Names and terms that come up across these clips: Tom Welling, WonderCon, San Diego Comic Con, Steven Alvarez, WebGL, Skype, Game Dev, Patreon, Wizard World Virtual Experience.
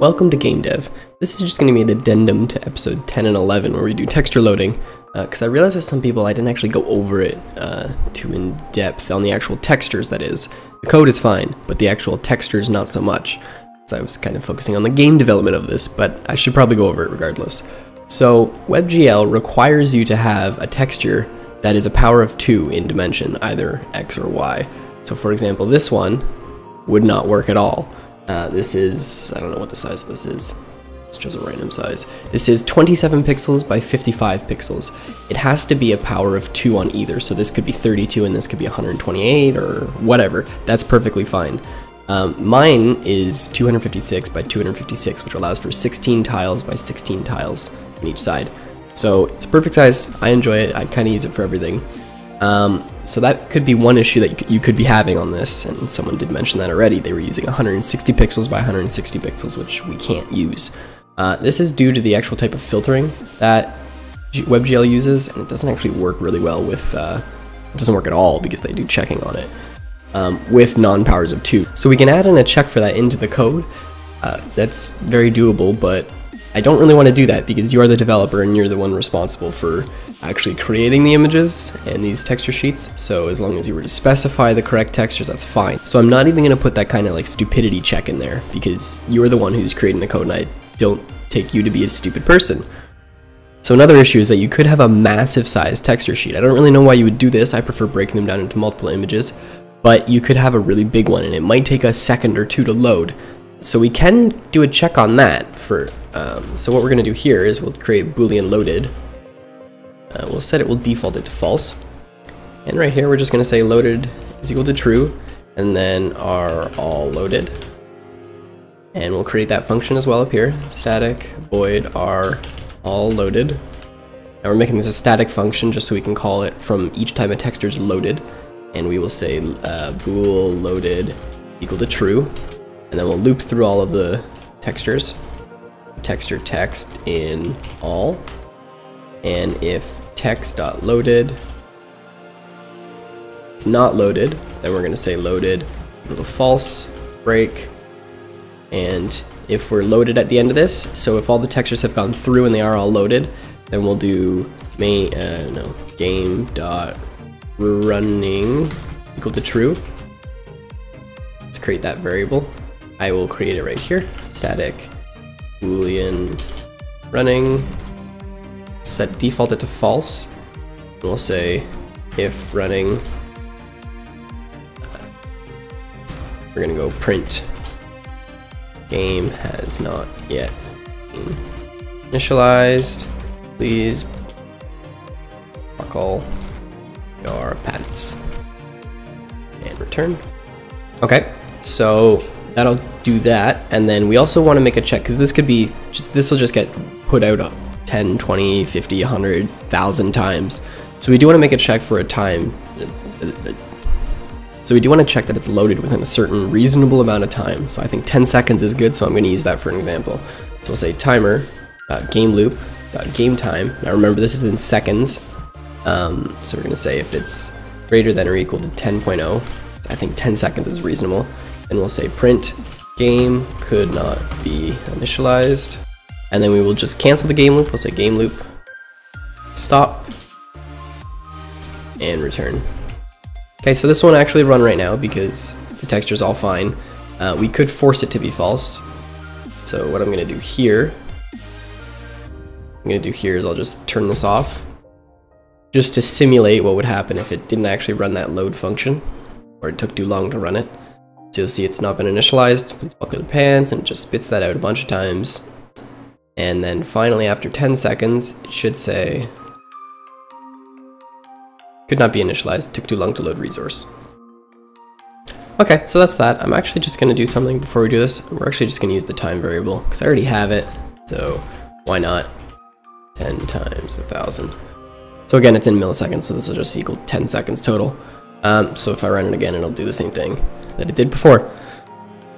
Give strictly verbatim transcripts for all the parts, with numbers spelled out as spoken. Welcome to Game Dev. This is just going to be an addendum to episode ten and eleven where we do texture loading, because uh, I realized that some people, I didn't actually go over it uh, too in depth on the actual textures, that is. The code is fine, but the actual textures not so much. So I was kind of focusing on the game development of this, but I should probably go over it regardless. So WebGL requires you to have a texture that is a power of two in dimension, either X or Y. So for example, this one would not work at all. Uh, this is, I don't know what the size of this is. It's just a random size. This is twenty-seven pixels by fifty-five pixels. It has to be a power of two on either. So this could be thirty-two and this could be one hundred twenty-eight or whatever. That's perfectly fine. Um, mine is two hundred fifty-six by two hundred fifty-six, which allows for sixteen tiles by sixteen tiles on each side. So it's a perfect size. I enjoy it. I kind of use it for everything. Um, so that could be one issue that you could be having on this, and someone did mention that already. They were using one hundred sixty pixels by one hundred sixty pixels, which we can't use. Uh, this is due to the actual type of filtering that WebGL uses, and it doesn't actually work really well with, uh, it doesn't work at all because they do checking on it um, with non-powers of two. So we can add in a check for that into the code. Uh, that's very doable, but I don't really want to do that because you are the developer and you're the one responsible for actually creating the images and these texture sheets. So as long as you were to specify the correct textures, that's fine. So I'm not even going to put that kind of like stupidity check in there because you're the one who's creating the code and I don't take you to be a stupid person. So another issue is that you could have a massive size texture sheet. I don't really know why you would do this. I prefer breaking them down into multiple images, but you could have a really big one and it might take a second or two to load. So we can do a check on that for, um, so what we're gonna do here is we'll create Boolean loaded. Uh, we'll set it, we'll default it to false. And right here, we're just gonna say loaded is equal to true, and then are all loaded. And we'll create that function as well up here, static void are all loaded. Now we're making this a static function just so we can call it from each time a texture is loaded. And we will say uh, bool loaded equal to true. And then we'll loop through all of the textures, texture text in all, and if text.loaded it's not loaded, then we're going to say loaded equal to false, break, and if we're loaded at the end of this, so if all the textures have gone through and they are all loaded, then we'll do main, uh, no, game.running equal to true. Let's create that variable. I will create it right here, static boolean running, set default it to false, and we'll say if running, uh, we're gonna go print game has not yet been initialized, please buckle your patents, and return. Okay, so that'll do that, and then we also want to make a check because this could be, this will just get put out ten, twenty, fifty, one hundred, one thousand times. So we do want to make a check for a time. So we do want to check that it's loaded within a certain reasonable amount of time. So I think ten seconds is good, so I'm going to use that for an example. So we'll say timer dot game loop dot game time. Now remember this is in seconds, um, so we're going to say if it's greater than or equal to ten point oh, I think ten seconds is reasonable. And we'll say print game could not be initialized, and then we will just cancel the game loop. We'll say game loop stop and return. Okay, so this won't actually run right now because the texture is all fine. Uh, we could force it to be false. So what I'm going to do here, I'm going to do here is I'll just turn this off just to simulate what would happen if it didn't actually run that load function, or it took too long to run it. So you'll see it's not been initialized, please buckle your pants, and it just spits that out a bunch of times. And then finally after ten seconds, it should say, could not be initialized, took too long to load resource. Okay, so that's that. I'm actually just gonna do something before we do this. We're actually just gonna use the time variable, because I already have it, so why not? ten times a thousand. So again, it's in milliseconds, so this will just equal ten seconds total. Um, so if I run it again, it'll do the same thing that it did before.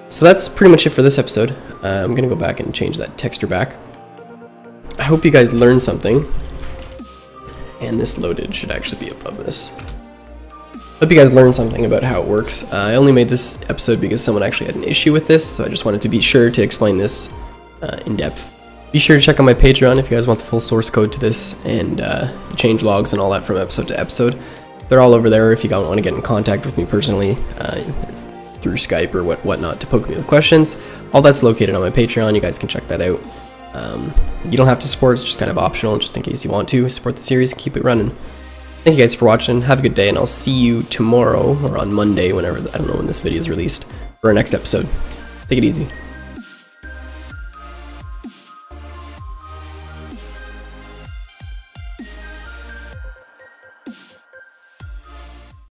So that's pretty much it for this episode. Uh, I'm gonna go back and change that texture back. I hope you guys learned something. And this loaded should actually be above this. Hope you guys learned something about how it works. Uh, I only made this episode because someone actually had an issue with this, so I just wanted to be sure to explain this uh, in depth. Be sure to check out my Patreon if you guys want the full source code to this and uh, the change logs and all that from episode to episode. They're all over there if you don't want to get in contact with me personally uh, through Skype or what whatnot to poke me with questions. All that's located on my Patreon. You guys can check that out. Um, you don't have to support. It's just kind of optional, just in case you want to support the series and keep it running. Thank you guys for watching. Have a good day, and I'll see you tomorrow or on Monday, whenever, I don't know when this video is released, for our next episode. Take it easy.